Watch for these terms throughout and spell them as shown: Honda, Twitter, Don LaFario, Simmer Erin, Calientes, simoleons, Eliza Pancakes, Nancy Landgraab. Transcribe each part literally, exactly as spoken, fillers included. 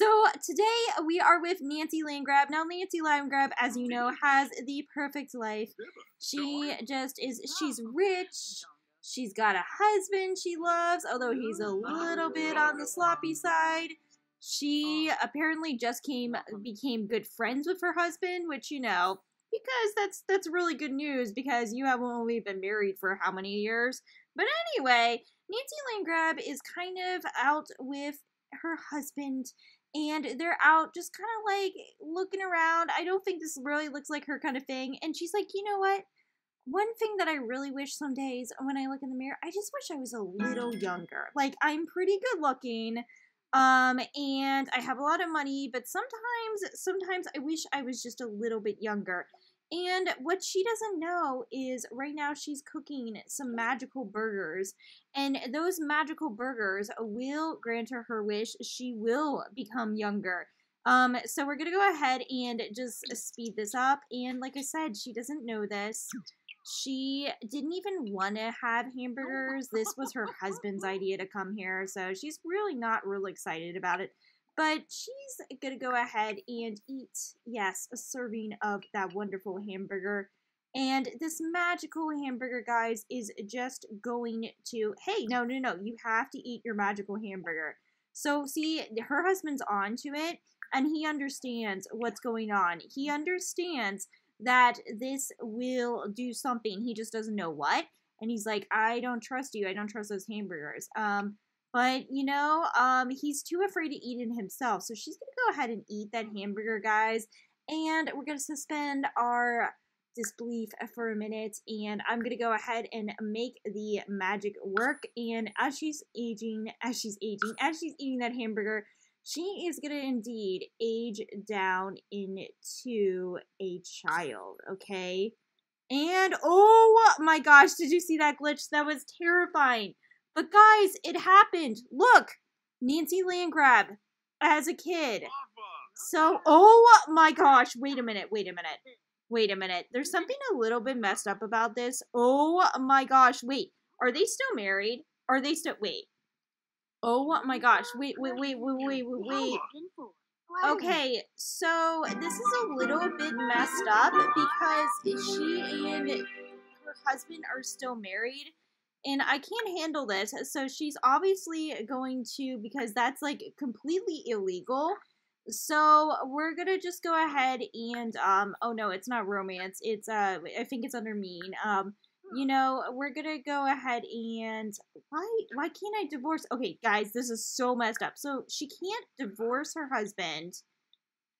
So today we are with Nancy Landgraab. Now Nancy Landgraab, as you know, has the perfect life. She just is, she's rich, she's got a husband she loves, although he's a little bit on the sloppy side. She apparently just came, became good friends with her husband, which, you know, because that's, that's really good news because you have only been married for how many years. But anyway, Nancy Landgraab is kind of out with her husband, and they're out just kind of like looking around. I don't think this really looks like her kind of thing. And she's like, you know what? One thing that I really wish some days when I look in the mirror, I just wish I was a little younger. Like, I'm pretty good looking, um, and I have a lot of money, but sometimes, sometimes I wish I was just a little bit younger. And what she doesn't know is right now she's cooking some magical burgers, and those magical burgers will grant her her wish. She will become younger. Um, so we're going to go ahead and just speed this up. And like I said, she doesn't know this. She didn't even want to have hamburgers. This was her husband's idea to come here. So she's really not really excited about it. But she's going to go ahead and eat, yes, a serving of that wonderful hamburger. And this magical hamburger, guys, is just going to, hey, no, no, no, you have to eat your magical hamburger. So, see, her husband's on to it, and he understands what's going on. He understands that this will do something. He just doesn't know what. And he's like, I don't trust you. I don't trust those hamburgers. Um... But, you know, um, he's too afraid to eat it himself. So she's going to go ahead and eat that hamburger, guys. And we're going to suspend our disbelief for a minute. And I'm going to go ahead and make the magic work. And as she's aging, as she's aging, as she's eating that hamburger, she is going to indeed age down into a child, okay? And, oh my gosh, did you see that glitch? That was terrifying. But guys, it happened. Look, Nancy Landgraab as a kid. So, oh my gosh, wait a minute, wait a minute, wait a minute. There's something a little bit messed up about this. Oh my gosh, wait, are they still married? Are they still, wait. Oh my gosh, wait, wait, wait, wait, wait, wait, wait. Okay, so this is a little bit messed up because she and her husband are still married. And I can't handle this, so she's obviously going to, because that's like completely illegal, so we're gonna just go ahead and, um, oh no, it's not romance, it's, uh, I think it's under mean, um, you know, we're gonna go ahead and, why, why can't I divorce, okay guys, this is so messed up, so she can't divorce her husband,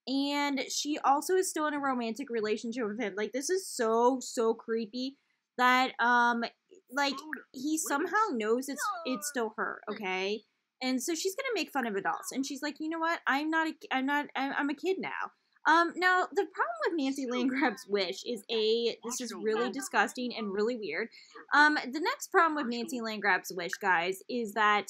and she also is still in a romantic relationship with him, like, this is so, so creepy, that, um, like, he somehow knows it's it's still her, okay? And so she's gonna make fun of adults, and she's like, you know what? I'm not, a, I'm not, I'm, I'm a kid now. Um, now the problem with Nancy Landgraab's wish is a this is really disgusting and really weird. Um, the next problem with Nancy Landgraab's wish, guys, is that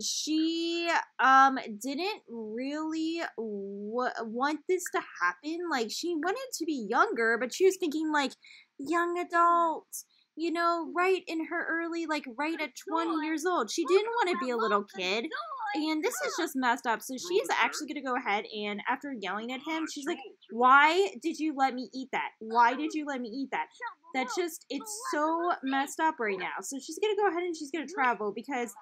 she um didn't really w want this to happen. Like, she wanted to be younger, but she was thinking like young adults. You know, right in her early, like right at twenty years old. She didn't want to be a little kid. And this is just messed up. So she is actually going to go ahead and after yelling at him, she's like, why did you let me eat that? Why did you let me eat that? That's just, it's so messed up right now. So she's going to go ahead and she's going to travel because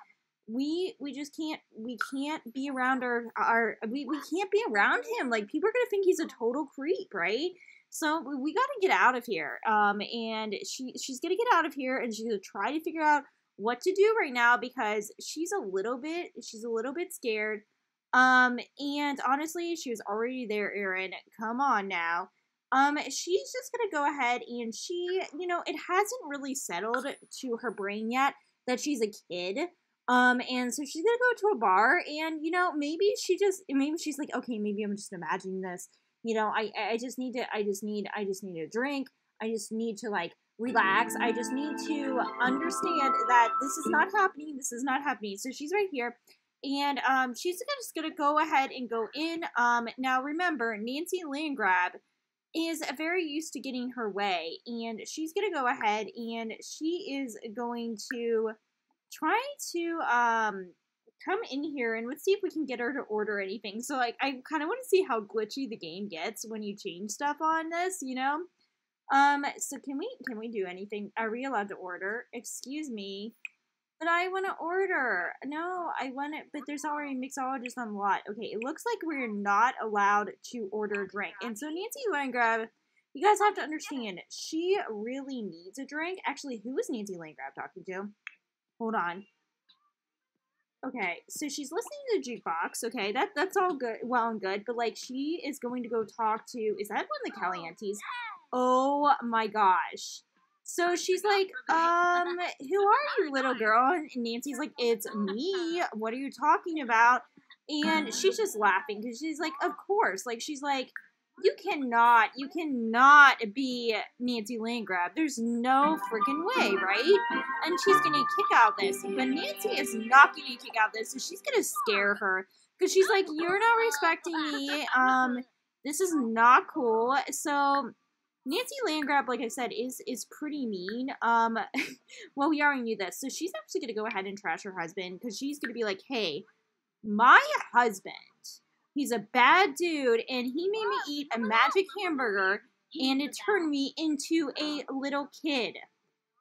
we we just can't, we can't be around our, our we, we can't be around him. Like, people are going to think he's a total creep, right? So we got to get out of here, um, and she she's going to get out of here, and she's going to try to figure out what to do right now because she's a little bit, she's a little bit scared, um, and honestly, she was already there, Erin, come on now, um, she's just going to go ahead, and she, you know, it hasn't really settled to her brain yet that she's a kid, um, and so she's going to go to a bar, and, you know, maybe she just, maybe she's like, okay, maybe I'm just imagining this. You know, I, I just need to, I just need, I just need a drink. I just need to like relax. I just need to understand that this is not happening. This is not happening. So she's right here and, um, she's just going to go ahead and go in. Um, now remember, Nancy Landgraab is very used to getting her way and she's going to go ahead and she is going to try to, um, come in here and let's see if we can get her to order anything. So, like, I kind of want to see how glitchy the game gets when you change stuff on this, you know? Um, so can we, can we do anything? Are we allowed to order? Excuse me. But I want to order. No, I want to, but there's already mixologists on the lot. Okay, it looks like we're not allowed to order a drink. And so Nancy Landgraab, you guys have to understand, she really needs a drink. Actually, who is Nancy Landgraab talking to? Hold on. Okay, so she's listening to the jukebox. Okay, that that's all good, well and good. But, like, she is going to go talk to, is that one of the Calientes? Oh, my gosh. So she's like, um, who are you, little girl? And Nancy's like, it's me. What are you talking about? And she's just laughing because she's like, of course. Like, she's like, you cannot, you cannot be Nancy Landgraab. There's no freaking way, right? And she's going to kick out this. But Nancy is not going to kick out this. So she's going to scare her because she's like, you're not respecting me. Um, this is not cool. So Nancy Landgraab, like I said, is is pretty mean. Um, well, we already knew this. So she's actually going to go ahead and trash her husband because she's going to be like, hey, my husband, he's a bad dude, and he made me eat a magic hamburger, and it turned me into a little kid.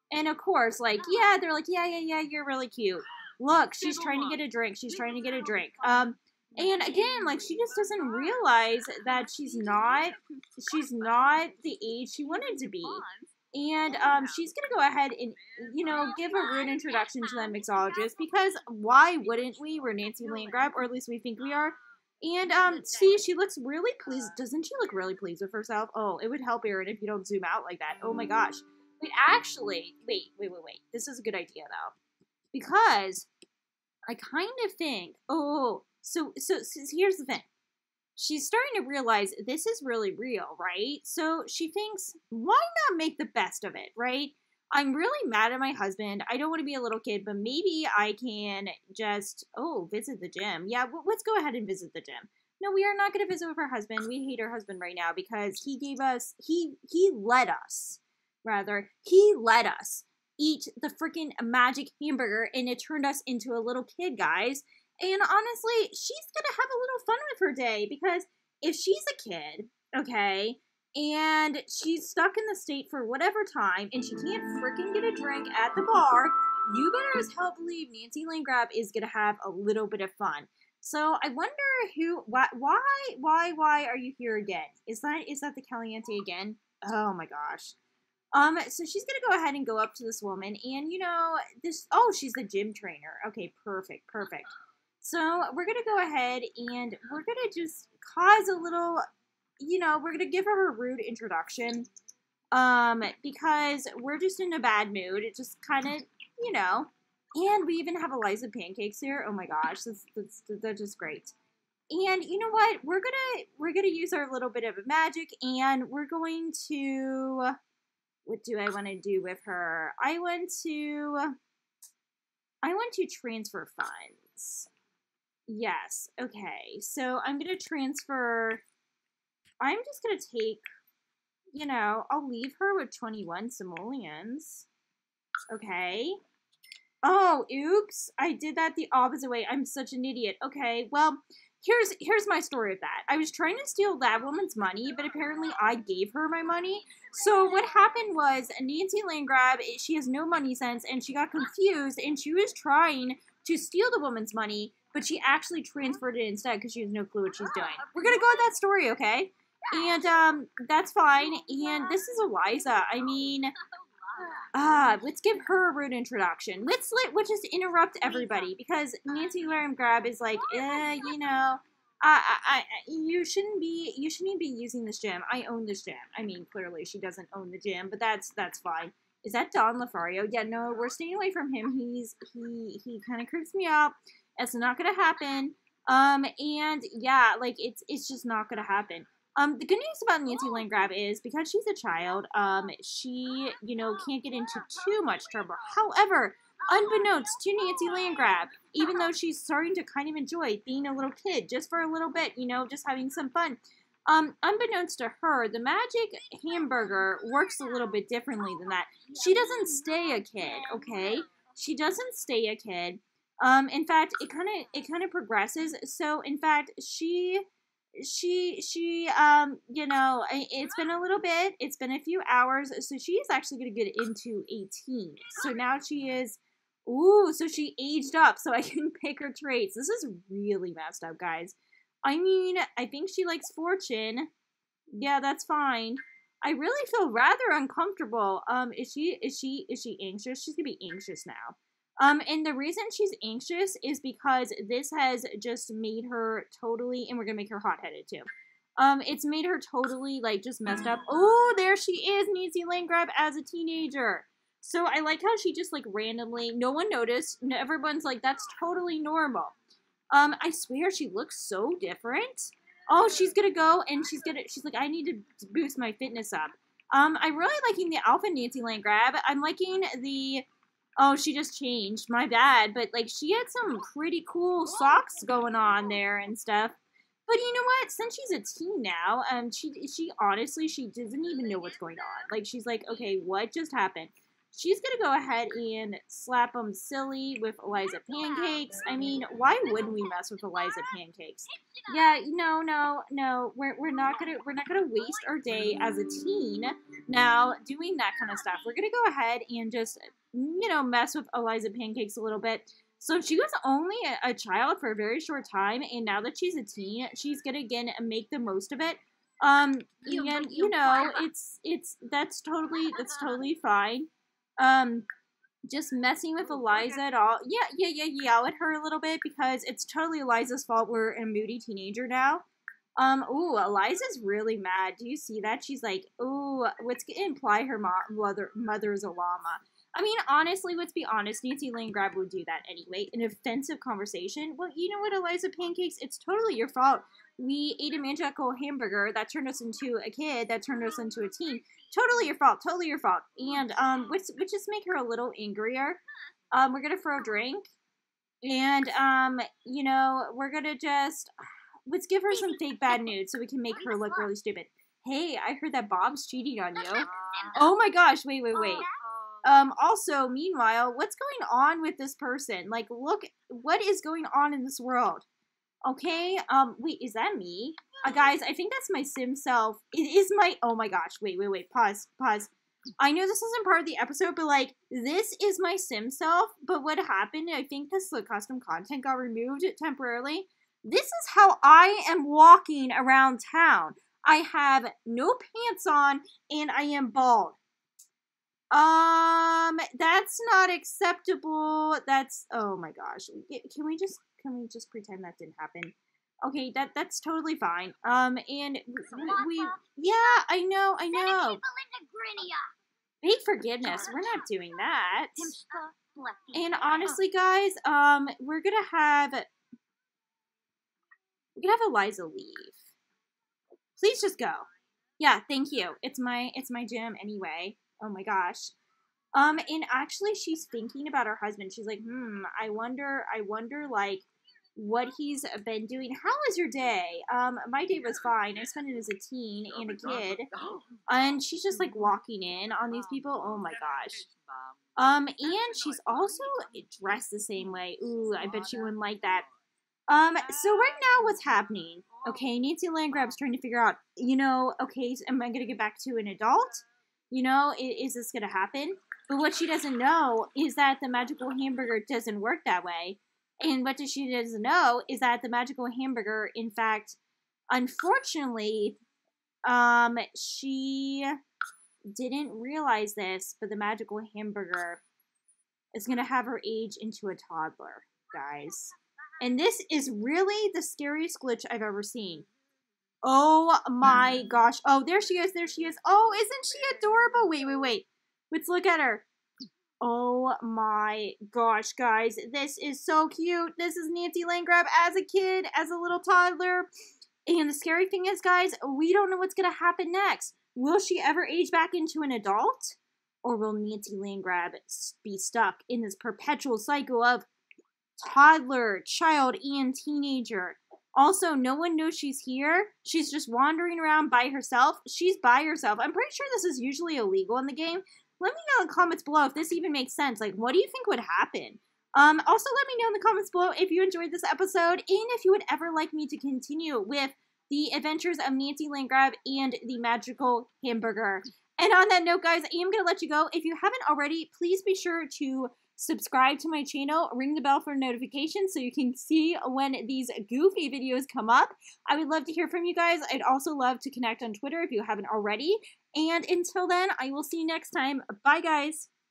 And, of course, like, yeah, they're like, yeah, yeah, yeah, you're really cute. Look, she's trying to get a drink. She's trying to get a drink. Um, and, again, like, she just doesn't realize that she's not, she's not the age she wanted to be. And um, she's going to go ahead and, you know, give a rude introduction to that mixologist, because why wouldn't we? We're Nancy Landgraab, or at least we think we are. And, um, see, she looks really pleased. Doesn't she look really pleased with herself? Oh, it would help, Aaron, if you don't zoom out like that. Oh, my gosh. Wait, actually, wait, wait, wait, wait. This is a good idea, though. Because I kind of think, oh, so, so, so here's the thing. She's starting to realize this is really real, right? So she thinks, why not make the best of it, right? I'm really mad at my husband. I don't want to be a little kid, but maybe I can just, oh, visit the gym. Yeah, well, let's go ahead and visit the gym. No, we are not going to visit with her husband. We hate her husband right now because he gave us, he, he let us, rather, he let us eat the freaking magic hamburger, and it turned us into a little kid, guys. And honestly, she's going to have a little fun with her day, because if she's a kid, okay, and she's stuck in the state for whatever time, and she can't freaking get a drink at the bar, you better as hell believe Nancy Landgraab is going to have a little bit of fun. So I wonder who, why, why, why, why are you here again? Is that, is that the Caliente again? Oh my gosh. Um, so she's going to go ahead and go up to this woman, and you know, this, oh, she's the gym trainer. Okay, perfect, perfect. So we're going to go ahead and we're going to just cause a little, you know, we're going to give her a rude introduction, um, because we're just in a bad mood. It just kind of, you know, and we even have Eliza Pancakes here. Oh my gosh, that's, that's, that's just great. And you know what? We're going to, we're going to use our little bit of magic, and we're going to, what do I want to do with her? I want to, I want to transfer funds. Yes. Okay. So I'm going to transfer. I'm just going to take, you know, I'll leave her with twenty-one simoleons. Okay. Oh, oops. I did that the opposite way. I'm such an idiot. Okay, well, here's here's my story of that. I was trying to steal that woman's money, but apparently I gave her my money. So what happened was Nancy Landgraab, she has no money sense, and she got confused, and she was trying to steal the woman's money, but she actually transferred it instead because she has no clue what she's doing. We're going to go with that story, okay? And um, that's fine. And this is Eliza. I mean, uh, let's give her a rude introduction. Let's let we'll just interrupt everybody, because Nancy Landgraab is like, eh, you know, I, I, I, you shouldn't be, you shouldn't be using this gym. I own this gym. I mean, clearly she doesn't own the gym, but that's that's fine. Is that Don LaFario? Yeah, no, we're staying away from him. He's he he kind of creeps me out. It's not gonna happen. Um, and yeah, like it's it's just not gonna happen. Um, the good news about Nancy Landgraab is because she's a child, um, she, you know, can't get into too much trouble. However, unbeknownst to Nancy Landgraab, even though she's starting to kind of enjoy being a little kid just for a little bit, you know, just having some fun. Um, unbeknownst to her, the magic hamburger works a little bit differently than that. She doesn't stay a kid, okay? She doesn't stay a kid. Um, in fact, it kind of it kind of progresses. So in fact, she she she um you know, it's been a little bit. It's been a few hours. So she's actually going to get into eighteen. So now she is. Ooh, so she aged up so I can pick her traits. This is really messed up, guys. I mean, I think she likes fortune. Yeah, that's fine. I really feel rather uncomfortable. Um, is she is she is she anxious? She's gonna be anxious now. Um, and the reason she's anxious is because this has just made her totally, and we're gonna make her hot-headed too. Um, it's made her totally like just messed up. Oh, there she is, Nancy Landgraab as a teenager. So I like how she just, like, randomly, no one noticed, and everyone's like, that's totally normal. Um, I swear she looks so different. Oh, she's gonna go, and she's gonna, she's like, I need to boost my fitness up. Um, I'm really liking the Alpha Nancy Landgraab. I'm liking the, oh, she just changed, my bad, but, like, she had some pretty cool socks going on there and stuff. But you know what? Since she's a teen now, um, she, she honestly, she doesn't even know what's going on. Like, she's like, okay, what just happened? She's going to go ahead and slap them silly with Eliza Pancakes. I mean, why would we mess with Eliza Pancakes? Yeah, no, no, no. We're, we're not going to we're not going to waste our day as a teen now doing that kind of stuff. We're going to go ahead and just, you know, mess with Eliza Pancakes a little bit. So she was only a, a child for a very short time, and now that she's a teen, she's going to, again, make the most of it. Um, and, you know, it's, it's, that's totally, that's totally fine. Um, just messing with Eliza at all. Yeah, yeah, yeah, yell at her a little bit because it's totally Eliza's fault. We're a moody teenager now. Um, ooh, Eliza's really mad. Do you see that? She's like, ooh, what's going to imply her mom, mother, mother's a llama. I mean, honestly, let's be honest. Nancy Landgraab would do that anyway. An offensive conversation. Well, you know what, Eliza Pancakes? It's totally your fault. We ate a magical hamburger that turned us into a kid, that turned us into a teen. Totally your fault, totally your fault. And um, which which just make her a little angrier. Um, we're gonna throw a drink, and um, you know, we're gonna just let's give her some fake bad news so we can make her look really stupid. Hey, I heard that Bob's cheating on you. Oh my gosh! Wait, wait, wait. Um, also, meanwhile, what's going on with this person? Like, look, what is going on in this world? Okay, um, wait, is that me? Uh, guys, I think that's my sim self. It is my, oh my gosh, wait, wait, wait, pause, pause. I know this isn't part of the episode, but like, this is my sim self, but what happened, I think this the custom content got removed temporarily. This is how I am walking around town. I have no pants on, and I am bald. Um, that's not acceptable. That's, oh my gosh. Can we just, can we just pretend that didn't happen? Okay, that that's totally fine. Um, and we, we yeah, I know, I know. Big forgiveness, we're not doing that. And honestly, guys, um, we're gonna have, we're gonna have Eliza leave. Please just go. Yeah, thank you. It's my, it's my gym anyway. Oh my gosh. Um, and actually she's thinking about her husband. She's like, hmm, I wonder, I wonder like what he's been doing. How was your day? Um, my day was fine. I spent it as a teen and a kid. And she's just like walking in on these people. Oh my gosh. Um, and she's also dressed the same way. Ooh, I bet she wouldn't like that. Um, so right now what's happening? Okay, Nancy Landgraab's trying to figure out, you know, okay, so am I going to get back to an adult? You know, is this going to happen? But what she doesn't know is that the magical hamburger doesn't work that way. And what she doesn't know is that the magical hamburger, in fact, unfortunately, um, she didn't realize this, but the magical hamburger is going to have her age into a toddler, guys. And this is really the scariest glitch I've ever seen. Oh my gosh. Oh, there she is. There she is. Oh, isn't she adorable? Wait, wait, wait. Let's look at her. Oh my gosh, guys. This is so cute. This is Nancy Landgraab as a kid, as a little toddler. And the scary thing is, guys, we don't know what's going to happen next. Will she ever age back into an adult? Or will Nancy Landgraab be stuck in this perpetual cycle of toddler, child, and teenager? Also, no one knows she's here. She's just wandering around by herself. She's by herself. I'm pretty sure this is usually illegal in the game. Let me know in the comments below if this even makes sense. Like, what do you think would happen? Um, also, let me know in the comments below if you enjoyed this episode and if you would ever like me to continue with the adventures of Nancy Landgraab and the magical hamburger. And on that note, guys, I am going to let you go. If you haven't already, please be sure to subscribe to my channel, ring the bell for notifications so you can see when these goofy videos come up. I would love to hear from you guys. I'd also love to connect on Twitter if you haven't already. And until then, I will see you next time. Bye, guys.